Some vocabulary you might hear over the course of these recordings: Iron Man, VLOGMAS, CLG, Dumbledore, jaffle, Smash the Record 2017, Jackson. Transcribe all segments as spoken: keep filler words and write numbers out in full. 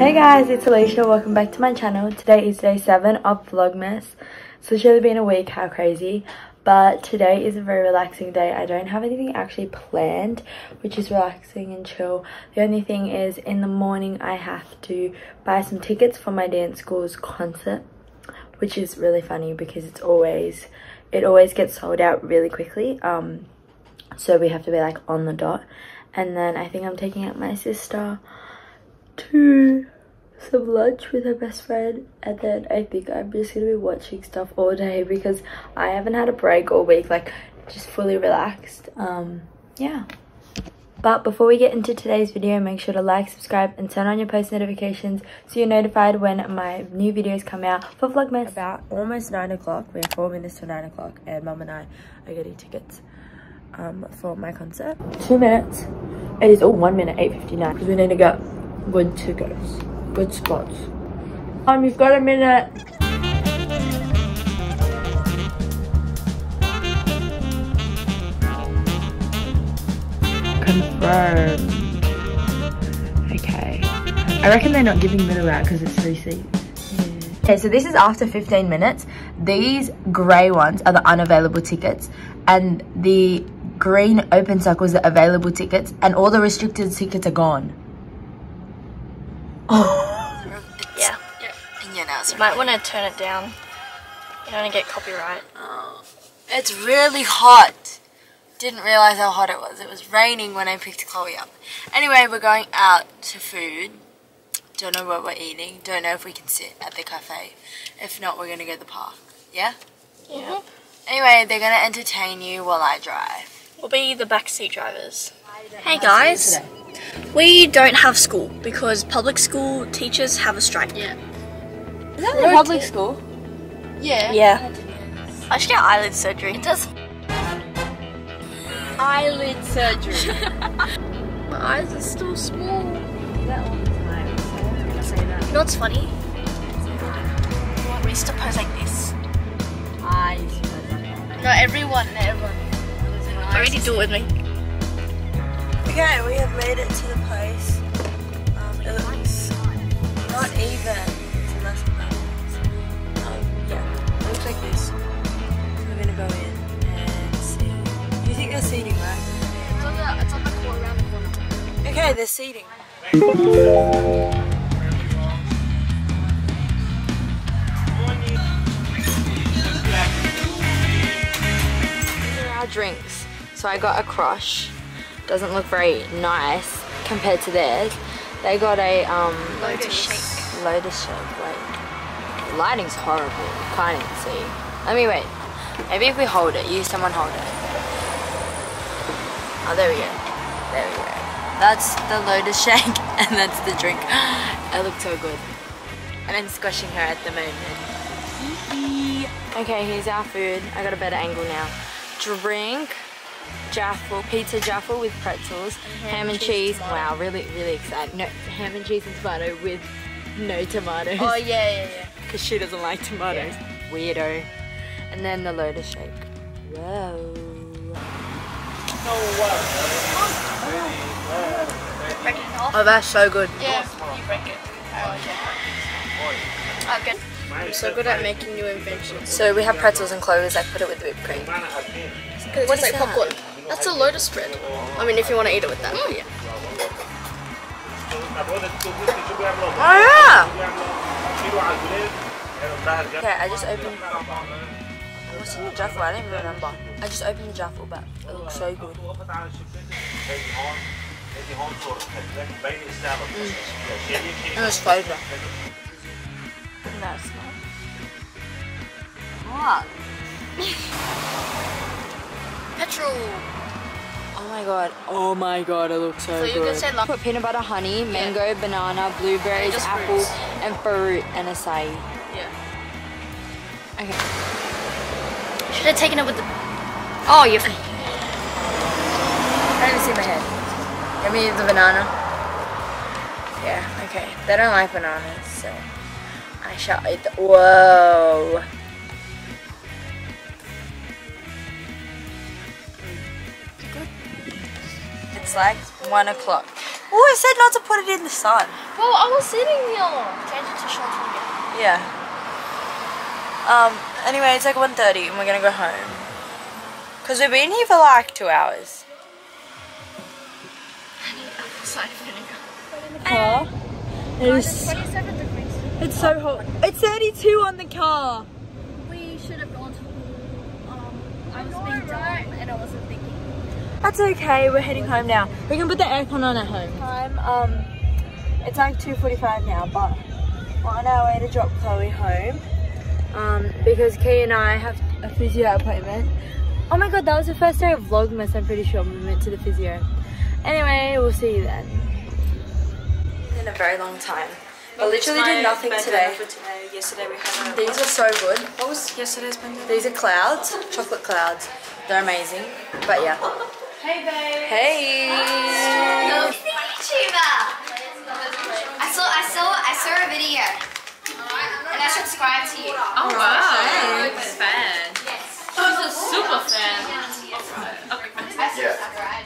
Hey guys, it's Alicia, welcome back to my channel. Today is day seven of Vlogmas. So it's really been a week, how crazy. But today is a very relaxing day. I don't have anything actually planned, which is relaxing and chill. The only thing is, in the morning I have to buy some tickets for my dance school's concert, which is really funny because it's always, it always gets sold out really quickly. Um, so we have to be like on the dot. And then I think I'm taking out my sister to some lunch with her best friend, and then I think I'm just gonna be watching stuff all day because I haven't had a break all week, like just fully relaxed. Um yeah, but before we get into today's video, make sure to like, subscribe and turn on your post notifications so you're notified when my new videos come out for Vlogmas. About almost nine o'clock, we have four minutes to nine o'clock, and Mum and I are getting tickets um for my concert. Two minutes. It is all one minute, eight fifty-nine, because we need to go good tickets, good spots. Um, you've got a minute. Confirmed. Okay. I reckon they're not giving middle out because it's three seats. Yeah. Okay, so this is after fifteen minutes. These grey ones are the unavailable tickets, and the green open circles are available tickets, and all the restricted tickets are gone. Oh. Yeah. Yeah. And yeah, now it's you might want to turn it down. You don't want to get copyright. Oh. It's really hot. Didn't realise how hot it was. It was raining when I picked Chloe up. Anyway, we're going out to food. Don't know what we're eating. Don't know if we can sit at the cafe. If not, we're going to go to the park. Yeah? Yeah. Mm-hmm. Anyway, they're going to entertain you while I drive. We'll be the backseat drivers. Hey guys. We don't have school because public school teachers have a strike. Yeah. Is that a public school? Yeah. Yeah. I should get eyelid surgery. It does. Eyelid surgery. My eyes are still small. That all the time. So I wasn't gonna say that. You know what's funny? We used to pose like this. I used to pose like that. No, everyone, no, everyone. I already do it with me. Okay, we have made it to the place. Um, it looks not even. It's a nice place. Um, yeah, it looks like this. So we're gonna go in and see. You think they're seating, right? It's on the, it's on the court around the corner. Okay, they're seating. These are our drinks. So I got a crush. Doesn't look very nice compared to theirs. They got a um, Lotus shake. Lotus shake. Like, the lighting's horrible. Can't even see. Let me wait. Maybe if we hold it, you someone hold it. Oh, there we go. There we go. That's the Lotus shake, and that's the drink. It looks so good. And I'm squashing her at the moment. Okay, here's our food. I got a better angle now. Drink. Jaffle, pizza jaffle with pretzels, and ham, ham and cheese. cheese. Wow, really, really excited. No, ham and cheese and tomato with no tomatoes. Oh yeah, yeah, yeah. Because she doesn't like tomatoes. Yeah. Weirdo. And then the Lotus shake. Whoa. No way. Oh, that's so good. Yeah, you break it. Oh yeah. Okay. I'm so good at making new inventions. So we have pretzels and clovers. I put it with whipped cream. What is like that? Popcorn. That's a Lotus bread. I mean, if you want to eat it with that. Mm. Yeah. Oh yeah! Okay, I just opened... What's in the jaffle? I don't even remember. I just opened the jaffle, but it looks so good. Mm. And it's flavour. That's nice. What? Petrol. Oh my god, oh my god, it looks so, so you good. Can say put peanut butter, honey, mango, yeah. Banana, blueberries, and apple, fruits. And fruit, and acai. Yeah. Okay. Should have taken it with the... Oh, you're... I don't even see my head. Give me the banana. Yeah, okay. They don't like bananas, so... I shall eat the... Whoa! It's like one o'clock Oh, I said not to put it in the sun. Well, I was sitting here. Change it to short video. Yeah. Um, anyway, it's like one thirty and we're gonna go home. Because we've been here for like two hours. I need apple cider vinegar. In the car. It is twenty-seven degrees. It's so hot. It's thirty-two on the car. We should have gone to pool. Um, I was being dumb and I wasn't thinking. That's okay, we're heading home now. We can put the aircon on at home. Time, um, it's like two forty-five now, but we're on our way to drop Chloe home um, because Kay and I have a physio appointment. Oh my god, that was the first day of Vlogmas, I'm pretty sure, we went to the physio. Anyway, we'll see you then. In a very long time. I literally did nothing today. For today. Yesterday we had These are so good. What was yesterday's bandana? These are clouds, chocolate clouds. They're amazing, but yeah. Hey babe! Hey! Hi. It's the YouTuber! I saw, I saw, I saw a video and I subscribed to you. Oh wow! Thanks. Fan. Yes. She was a super fan. Yeah.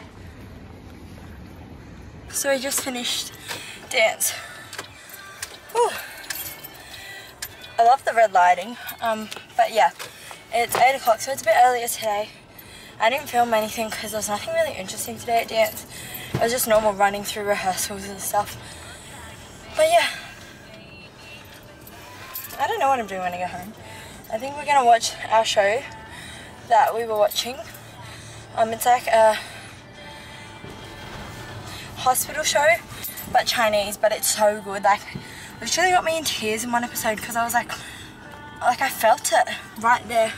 So we just finished dance. Whew. I love the red lighting. Um, but yeah, it's eight o'clock, so it's a bit earlier today. I didn't film anything because there was nothing really interesting today at dance. It was just normal running through rehearsals and stuff. But yeah. I don't know what I'm doing when I go home. I think we're going to watch our show that we were watching. Um, it's like a hospital show, but Chinese, but it's so good. Like, literally got me in tears in one episode because I was like, like I felt it right there.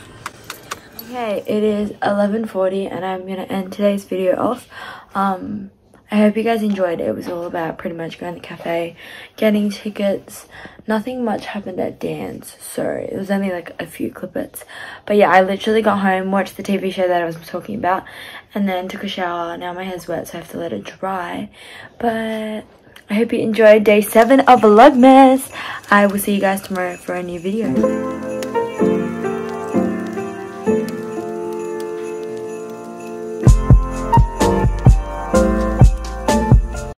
Okay, it is eleven forty and I'm going to end today's video off. Um, I hope you guys enjoyed it. It was all about pretty much going to the cafe, getting tickets. Nothing much happened at dance. Sorry, it was only like a few clippets. But yeah, I literally got home, watched the T V show that I was talking about, and then took a shower. Now my hair's wet, so I have to let it dry. But I hope you enjoyed day seven of Vlogmas. I will see you guys tomorrow for a new video.